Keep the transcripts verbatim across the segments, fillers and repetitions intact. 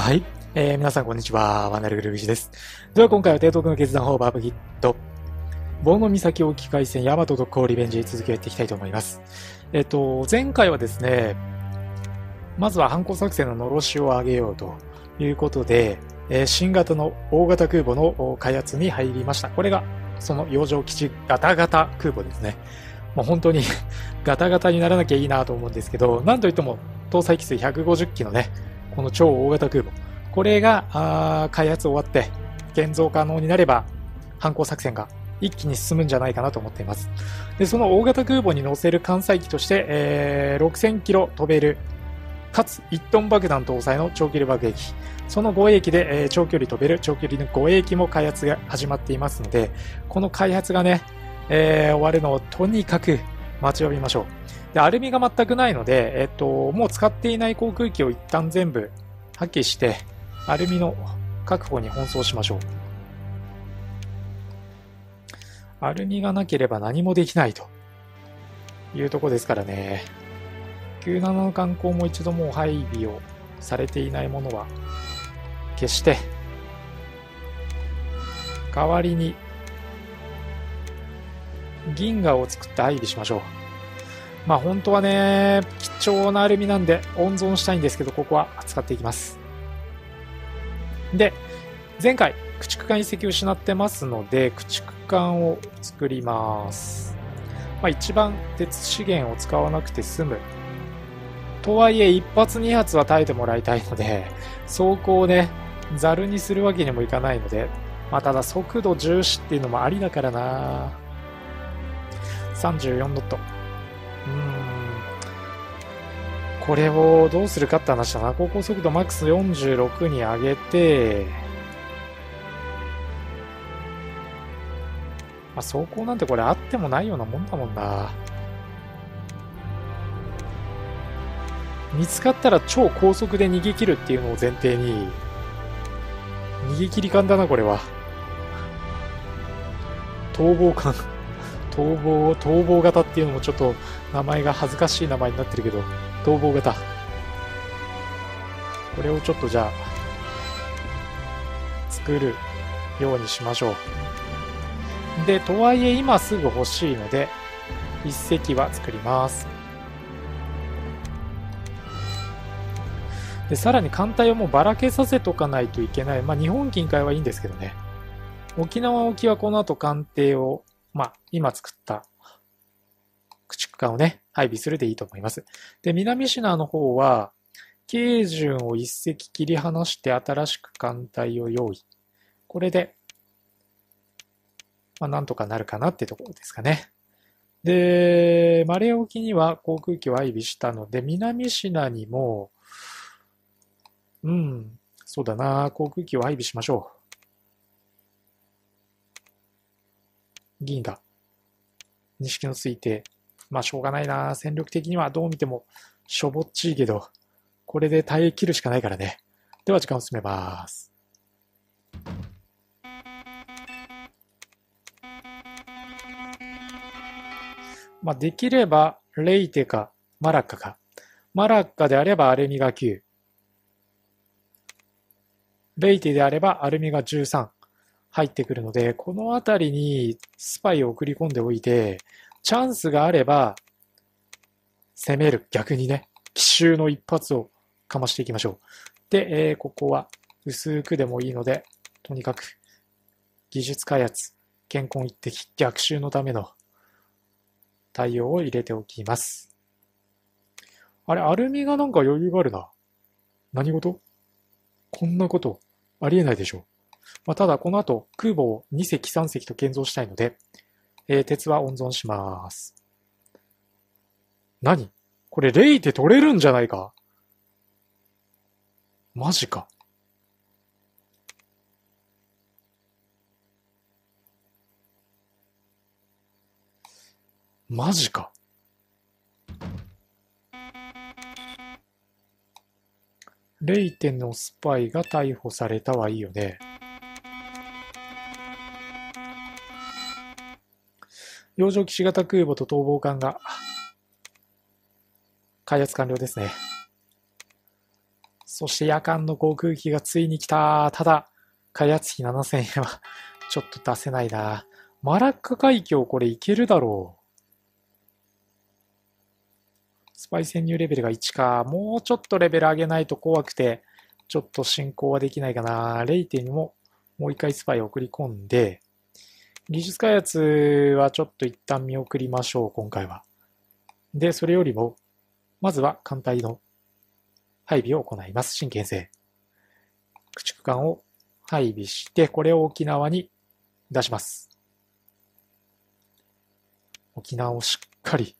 はい、えー、皆さんこんにちは、ワンダルグルグジです。では今回は提督の決断法バーブギット、ボノ岬沖海戦ヤマト特攻リベンジ続きをやっていきたいと思います。えっと前回はですね、まずは反抗作戦ののろしを上げようということで、えー、新型の大型空母の開発に入りました。これがその洋上基地ガタガタ空母ですね。もう本当にガタガタにならなきゃいいなと思うんですけど、なんといっても搭載機数ひゃくごじゅっきのね。この超大型空母、これがあ開発終わって現像可能になれば反攻作戦が一気に進むんじゃないかなと思っています。でその大型空母に乗せる艦載機として、えー、ろくせんキロ飛べるかついっトン爆弾搭載の長距離爆撃、その護衛機で、えー、長距離飛べる長距離の護衛機も開発が始まっていますので、この開発がね、えー、終わるのをとにかく待ちわびましょう。でアルミが全くないので、えっと、もう使っていない航空機を一旦全部破棄してアルミの確保に奔走しましょう。アルミがなければ何もできないというとこですからね。きゅうじゅうななの艦砲も一度もう配備をされていないものは消して、代わりに銀河を作って配備しましょう。まあ本当はね、貴重なアルミなんで温存したいんですけど、ここは使っていきます。で、前回、駆逐艦いっせきを失ってますので、駆逐艦を作ります。まあ一番鉄資源を使わなくて済む。とはいえ、一発二発は耐えてもらいたいので、装甲をね、ザルにするわけにもいかないので、まあただ速度重視っていうのもありだからな。さんじゅうよんノット。うん、これをどうするかって話だな。航行速度マックスよんじゅうろくに上げて、まあ、走行なんてこれあってもないようなもんだもんな。見つかったら超高速で逃げ切るっていうのを前提に、逃げ切り艦だなこれは。逃亡艦、逃亡、逃亡型っていうのもちょっと名前が恥ずかしい名前になってるけど、逃亡型。これをちょっとじゃあ、作るようにしましょう。で、とはいえ今すぐ欲しいので、一隻は作ります。で、さらに艦隊をもうばらけさせとかないといけない。まあ日本近海はいいんですけどね。沖縄沖はこの後艦艇を、まあ、今作った駆逐艦をね、配備するでいいと思います。で、南シナの方は、慶順を一隻切り離して新しく艦隊を用意。これで、まあ、なんとかなるかなってところですかね。で、マレー沖には航空機を配備したので、南シナにも、うん、そうだな、航空機を配備しましょう。銀河。錦の推定。まあ、しょうがないな。戦力的にはどう見ても、しょぼっちいけど、これで耐え切るしかないからね。では、時間を進めます。まあ、できれば、レイテか、マラッカか。マラッカであれば、アルミがきゅう。レイテであれば、アルミがじゅうさん。入ってくるので、このあたりにスパイを送り込んでおいて、チャンスがあれば、攻める。逆にね、奇襲の一発をかましていきましょう。で、えー、ここは薄くでもいいので、とにかく、技術開発、健康一滴、逆襲のための対応を入れておきます。あれ、アルミがなんか余裕があるな。何事？こんなこと、ありえないでしょう。まあ、ただ、この後、空母をにせき、さんせきと建造したいので、えー、鉄は温存します。何？これ、レイって取れるんじゃないか？マジか。マジか。レイテのスパイが逮捕されたはいいよね。洋上基地型空母と逃亡艦が開発完了ですね。そして夜間の航空機がついに来た。ただ、開発費ななせんえんはちょっと出せないな。マラッカ海峡、これいけるだろう。スパイ潜入レベルがいちか。もうちょっとレベル上げないと怖くて、ちょっと進行はできないかな。レイテにももう一回スパイ送り込んで、技術開発はちょっと一旦見送りましょう、今回は。で、それよりも、まずは艦隊の配備を行います。神経性。駆逐艦を配備して、これを沖縄に出します。沖縄をしっかり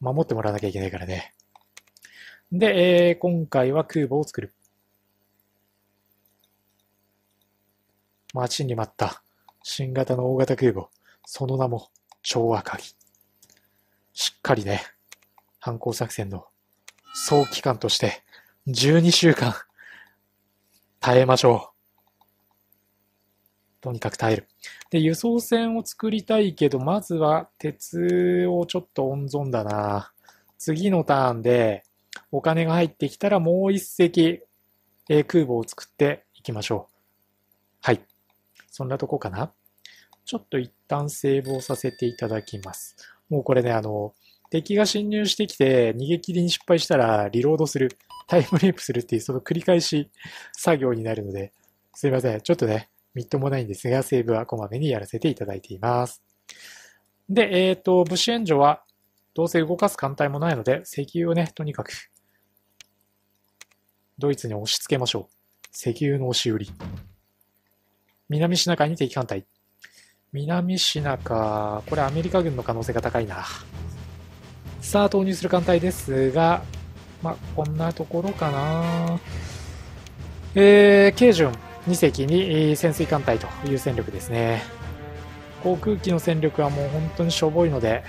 守ってもらわなきゃいけないからね。で、えー、今回は空母を作る。待ちに待った新型の大型空母。その名も超赤城。しっかりね、反抗作戦の総期間としてじゅうにしゅうかん耐えましょう。とにかく耐える。で、輸送船を作りたいけど、まずは鉄をちょっと温存だな。次のターンでお金が入ってきたらもう一隻、えー、空母を作っていきましょう。はい。そんなとこかな。ちょっと一旦セーブをさせていただきます。もうこれね、あの、敵が侵入してきて逃げ切りに失敗したらリロードする、タイムレープするっていう、その繰り返し作業になるので、すいません。ちょっとね、みっともないんですが、セーブはこまめにやらせていただいています。で、えっと、物資援助はどうせ動かす艦隊もないので、石油をね、とにかくドイツに押し付けましょう。石油の押し売り。南シナ海に敵艦隊。南シナ海、これアメリカ軍の可能性が高いな。さあ、投入する艦隊ですが、まあ、こんなところかな。えー、軽巡にせきに潜水艦隊という戦力ですね。航空機の戦力はもう本当にしょぼいので、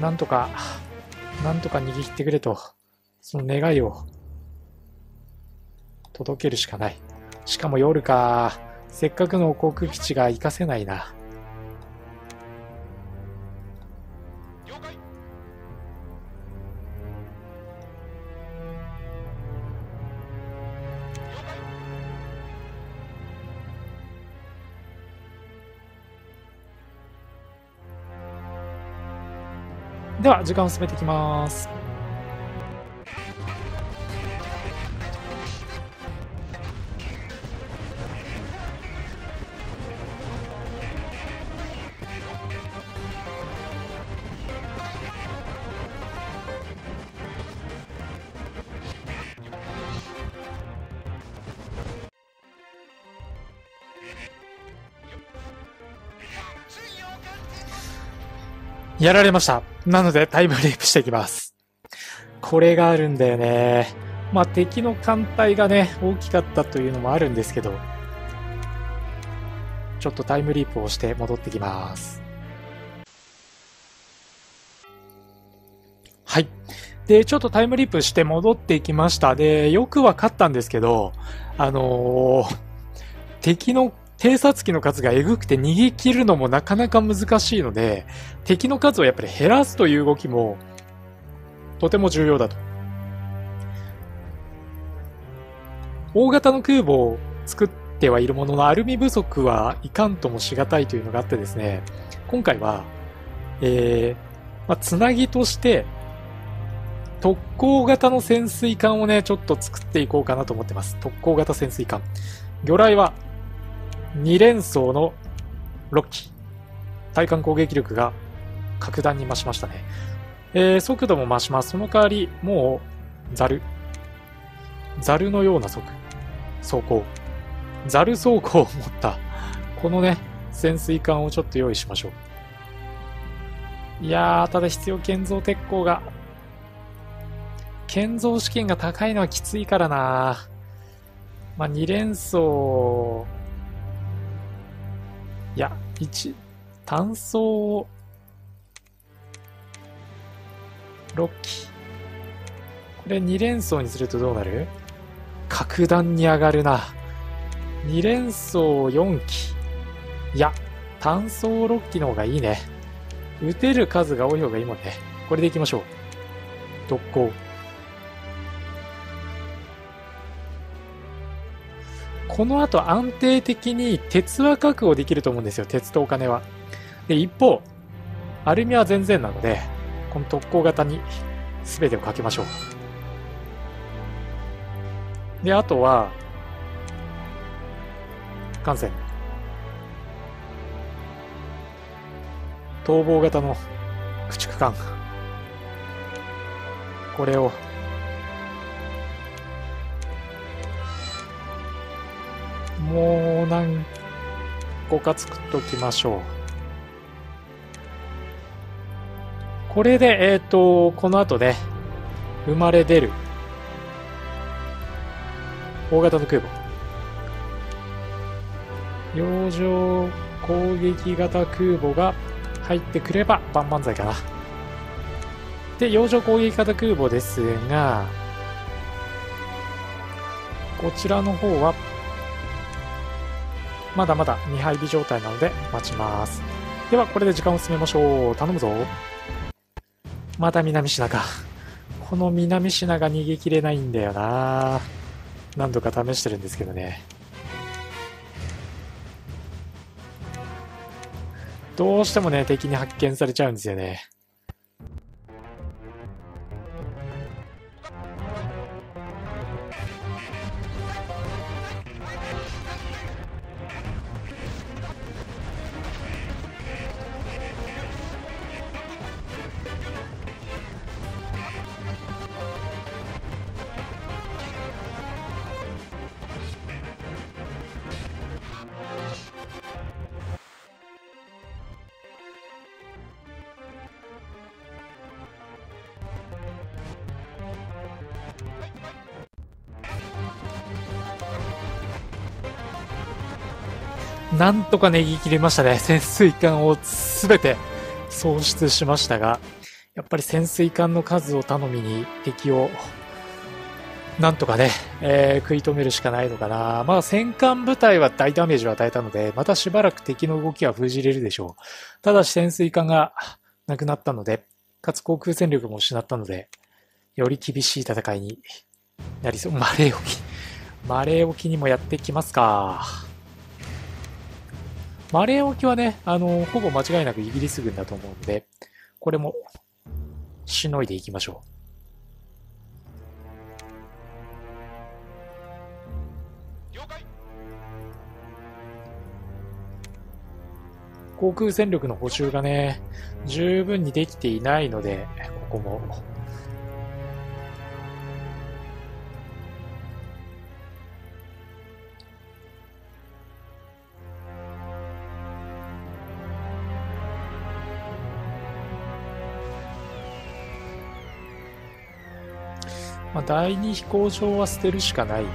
なんとか、なんとか逃げ切ってくれと、その願いを届けるしかない。しかも夜か。せっかくの航空基地が活かせないな。了解。では時間を進めていきます。やられました。なのでタイムレープしていきます。これがあるんだよね。まあ敵の艦隊がね、大きかったというのもあるんですけど、ちょっとタイムリープをして戻ってきます。はい。で、ちょっとタイムリープして戻ってきました。で、よくわかったんですけど、あのー、敵の偵察機の数がえぐくて逃げ切るのもなかなか難しいので、敵の数をやっぱり減らすという動きもとても重要だと。大型の空母を作ってはいるものの、アルミ不足はいかんともしがたいというのがあってですね、今回は、えーまあ、つなぎとして特攻型の潜水艦をね、ちょっと作っていこうかなと思ってます。特攻型潜水艦。魚雷はに連装のろっき。対艦攻撃力が格段に増しましたね。えー、速度も増します。その代わり、もう、ザル。ザルのような速。走行。ザル走行を持った、このね、潜水艦をちょっと用意しましょう。いやー、ただ必要建造鉄鋼が、建造試験が高いのはきついからな。まあ、に連装、いや、いち、単装をろっき。これに連装にするとどうなる？格段に上がるな。に連装よんき。いや、単装ろっきの方がいいね。撃てる数が多い方がいいもんね。これでいきましょう。特攻。この後安定的に鉄は確保できると思うんですよ、鉄とお金は。で、一方、アルミは全然なので、この特攻型に全てをかけましょう。で、あとは、艦船。逃亡型の駆逐艦。これを、もう何個か作っときましょう。これで、えっと、この後ね、生まれ出る大型の空母。洋上攻撃型空母が入ってくれば万々歳かな。で、洋上攻撃型空母ですが、こちらの方は、まだまだ未配備状態なので待ちます。では、これで時間を進めましょう。頼むぞ。また南シナか。この南シナが逃げ切れないんだよな。何度か試してるんですけどね。どうしてもね、敵に発見されちゃうんですよね。なんとかねぎ切りましたね。潜水艦をすべて喪失しましたが、やっぱり潜水艦の数を頼みに敵をなんとかね、えー、食い止めるしかないのかな。まあ戦艦部隊は大ダメージを与えたので、またしばらく敵の動きは封じれるでしょう。ただし潜水艦がなくなったので、かつ航空戦力も失ったので、より厳しい戦いになりそう。マレー沖。マレー沖にもやってきますか。マレー沖はね、あの、ほぼ間違いなくイギリス軍だと思うんで、これも、しのいでいきましょう。航空戦力の補修がね、十分にできていないので、ここも。まあ、第二飛行場は捨てるしかないね、もう。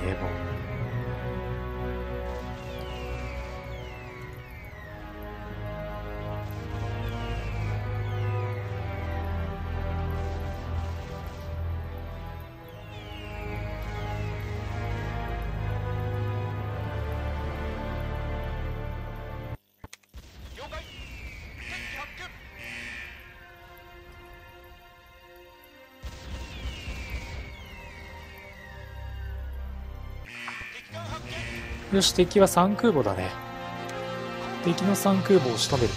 よし、敵はさん空母だね。敵のさん空母を仕留める。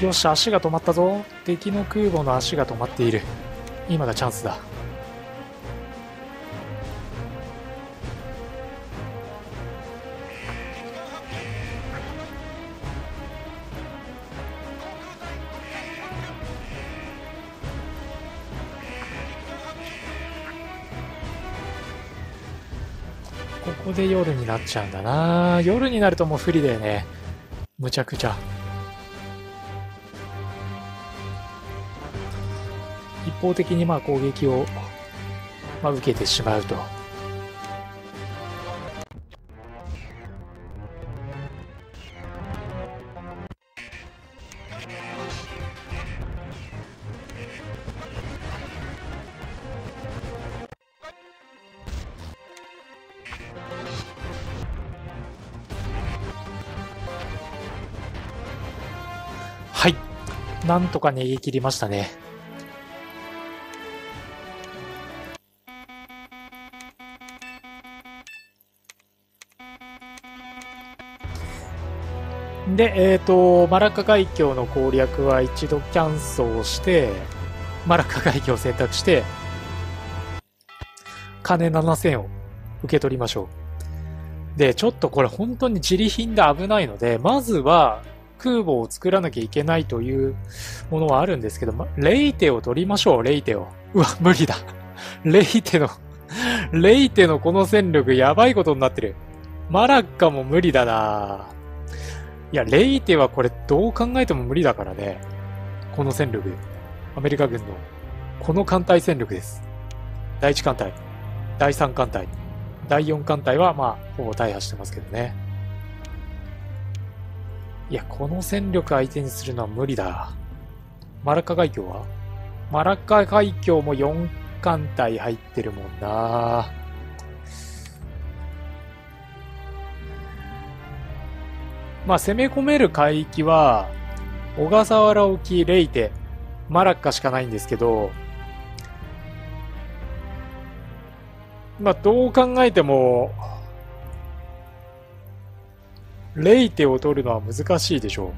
よし、足が止まったぞ。敵の空母の足が止まっている。今がチャンスだ。ここで夜になっちゃうんだな。夜になるともう不利だよね、むちゃくちゃ。一方的にまあ攻撃をまあ受けてしまうと。なんとか逃げ切りましたね。で、えーと、マラッカ海峡の攻略は一度キャンセルをして、マラッカ海峡を選択して、金ななせんを受け取りましょう。で、ちょっとこれ本当に自利品で危ないので、まずは空母を作らなきゃいけないというものはあるんですけど、レイテを取りましょう、レイテを。うわ、無理だ。レイテの、レイテのこの戦力やばいことになってる。マラッカも無理だな。いや、レイテはこれどう考えても無理だからね。この戦力。アメリカ軍のこの艦隊戦力です。だいいち艦隊、だいさん艦隊、だいよん艦隊はまあ、ほぼ大破してますけどね。いや、この戦力相手にするのは無理だ。マラッカ海峡は?マラッカ海峡もよん艦隊入ってるもんな。まあ、攻め込める海域は、小笠原沖、レイテ、マラッカしかないんですけど、まあ、どう考えても、レイテを取るのは難しいでしょ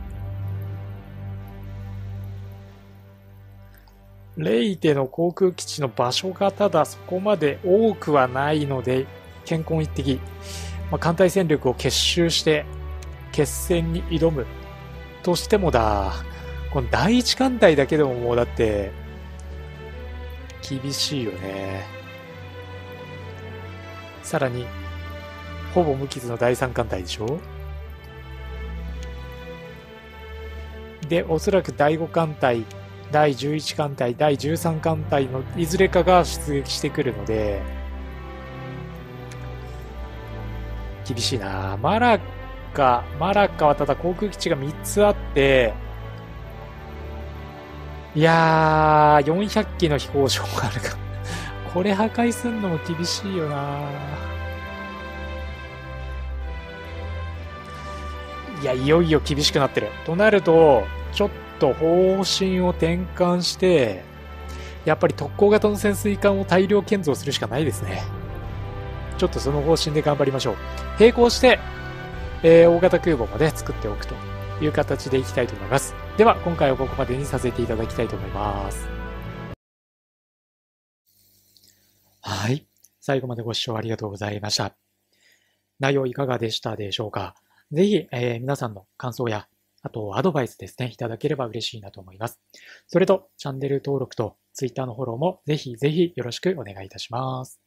う。レイテの航空基地の場所がただそこまで多くはないので、健康一滴、まあ、艦隊戦力を結集して、決戦に挑むとしてもだ、このだいいち艦隊だけでももうだって厳しいよね。さらにほぼ無傷のだいさん艦隊でしょ。で、おそらくだいご艦隊、だいじゅういち艦隊、だいじゅうさん艦隊のいずれかが出撃してくるので厳しいな。マラマラッカはただ航空基地がみっつあって、いやー、よんひゃく機の飛行場があるから、これ破壊すんのも厳しいよな。いや、いよいよ厳しくなってる。となると、ちょっと方針を転換して、やっぱり特攻型の潜水艦を大量建造するしかないですね。ちょっとその方針で頑張りましょう。並行して、えー、大型空母まで作っておくという形でいきたいと思います。では、今回はここまでにさせていただきたいと思います。はい。最後までご視聴ありがとうございました。内容いかがでしたでしょうか?ぜひ、えー、皆さんの感想や、あとアドバイスですね、いただければ嬉しいなと思います。それと、チャンネル登録と Twitter のフォローもぜひぜひよろしくお願いいたします。